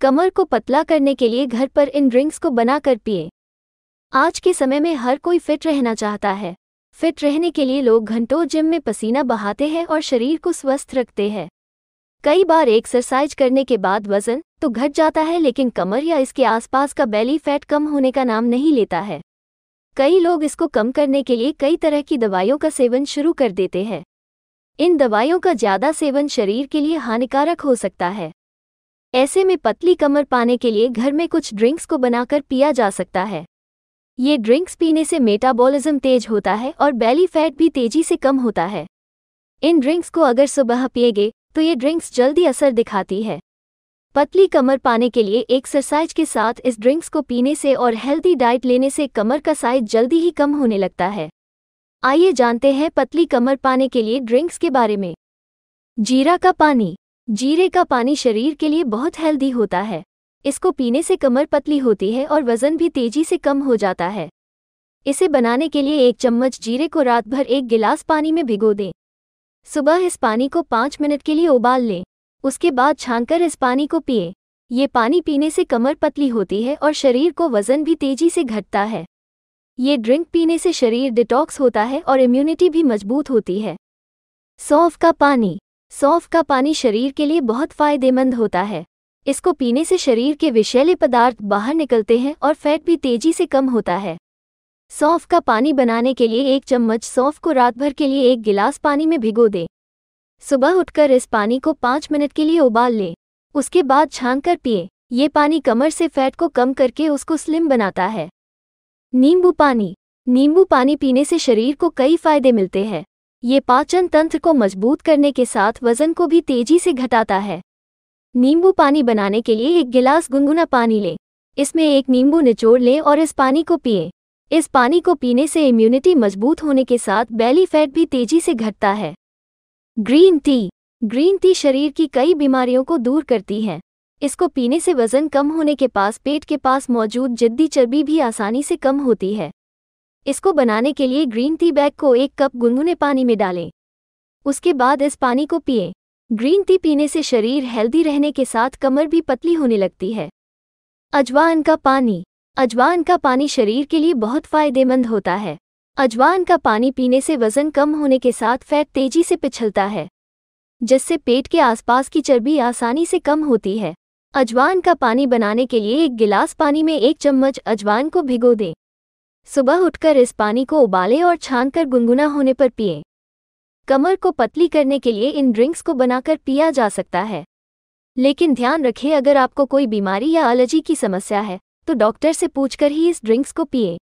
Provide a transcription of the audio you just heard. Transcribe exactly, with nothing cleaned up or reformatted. कमर को पतला करने के लिए घर पर इन ड्रिंक्स को बनाकर पिएं। आज के समय में हर कोई फिट रहना चाहता है। फिट रहने के लिए लोग घंटों जिम में पसीना बहाते हैं और शरीर को स्वस्थ रखते हैं। कई बार एक्सरसाइज करने के बाद वजन तो घट जाता है, लेकिन कमर या इसके आसपास का बेली फैट कम होने का नाम नहीं लेता है। कई लोग इसको कम करने के लिए कई तरह की दवाइयों का सेवन शुरू कर देते हैं। इन दवाइयों का ज़्यादा सेवन शरीर के लिए हानिकारक हो सकता है। ऐसे में पतली कमर पाने के लिए घर में कुछ ड्रिंक्स को बनाकर पिया जा सकता है। ये ड्रिंक्स पीने से मेटाबॉलिज्म तेज होता है और बेली फैट भी तेजी से कम होता है। इन ड्रिंक्स को अगर सुबह पिएंगे तो ये ड्रिंक्स जल्दी असर दिखाती है। पतली कमर पाने के लिए एक्सरसाइज के साथ इस ड्रिंक्स को पीने से और हेल्दी डाइट लेने से कमर का साइज जल्दी ही कम होने लगता है। आइए जानते हैं पतली कमर पाने के लिए ड्रिंक्स के बारे में। जीरा का पानी। जीरे का पानी शरीर के लिए बहुत हेल्दी होता है। इसको पीने से कमर पतली होती है और वज़न भी तेजी से कम हो जाता है। इसे बनाने के लिए एक चम्मच जीरे को रात भर एक गिलास पानी में भिगो दें। सुबह इस पानी को पाँच मिनट के लिए उबाल लें। उसके बाद छानकर इस पानी को पिएं। ये पानी पीने से कमर पतली होती है और शरीर को वज़न भी तेजी से घटता है। ये ड्रिंक पीने से शरीर डिटॉक्स होता है और इम्यूनिटी भी मजबूत होती है। सौंफ का पानी। सौंफ का पानी शरीर के लिए बहुत फ़ायदेमंद होता है। इसको पीने से शरीर के विषैले पदार्थ बाहर निकलते हैं और फैट भी तेजी से कम होता है। सौंफ का पानी बनाने के लिए एक चम्मच सौंफ को रात भर के लिए एक गिलास पानी में भिगो दें। सुबह उठकर इस पानी को पाँच मिनट के लिए उबाल लें। उसके बाद छानकर पिएं। ये पानी कमर से फैट को कम करके उसको स्लिम बनाता है। नींबू पानी। नींबू पानी पीने से शरीर को कई फ़ायदे मिलते हैं। ये पाचन तंत्र को मजबूत करने के साथ वज़न को भी तेजी से घटाता है। नींबू पानी बनाने के लिए एक गिलास गुनगुना पानी लें। इसमें एक नींबू निचोड़ लें और इस पानी को पिएं। इस पानी को पीने से इम्यूनिटी मजबूत होने के साथ बेली फैट भी तेजी से घटता है। Green tea. ग्रीन टी शरीर की कई बीमारियों को दूर करती है। इसको पीने से वज़न कम होने के पास पेट के पास मौजूद जिद्दी चर्बी भी आसानी से कम होती है। इसको बनाने के लिए ग्रीन टी बैग को एक कप गुनगुने पानी में डालें। उसके बाद इस पानी को पिएं। ग्रीन टी पीने से शरीर हेल्दी रहने के साथ कमर भी पतली होने लगती है। अजवाइन का पानी। अजवाइन का पानी शरीर के लिए बहुत फ़ायदेमंद होता है। अजवाइन का पानी पीने से वज़न कम होने के साथ फैट तेजी से पिछलता है, जिससे पेट के आसपास की चर्बी आसानी से कम होती है। अजवाइन का पानी बनाने के लिए एक गिलास पानी में एक चम्मच अजवाइन को भिगो दें। सुबह उठकर इस पानी को उबालें और छानकर गुनगुना होने पर पिएं। कमर को पतली करने के लिए इन ड्रिंक्स को बनाकर पिया जा सकता है। लेकिन ध्यान रखें, अगर आपको कोई बीमारी या एलर्जी की समस्या है तो डॉक्टर से पूछकर ही इस ड्रिंक्स को पिएं।